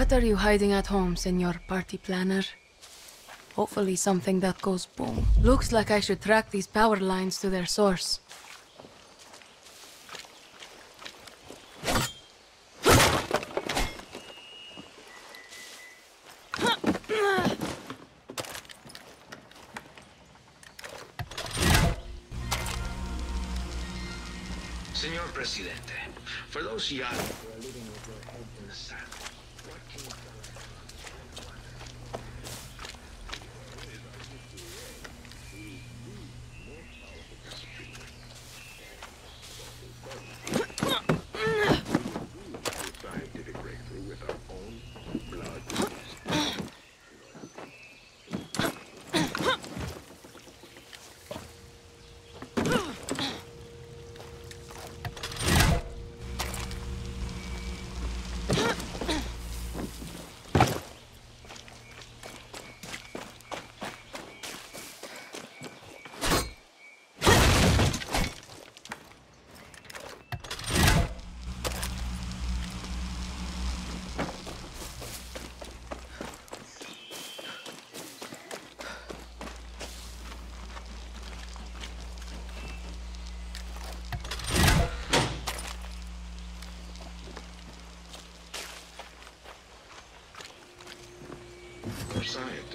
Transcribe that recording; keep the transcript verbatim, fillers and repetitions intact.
What are you hiding at home, Senor Party Planner? Hopefully something that goes boom. Looks like I should track these power lines to their source. Señor Presidente, for those young who are living with their head in the sand, what can you do? Science.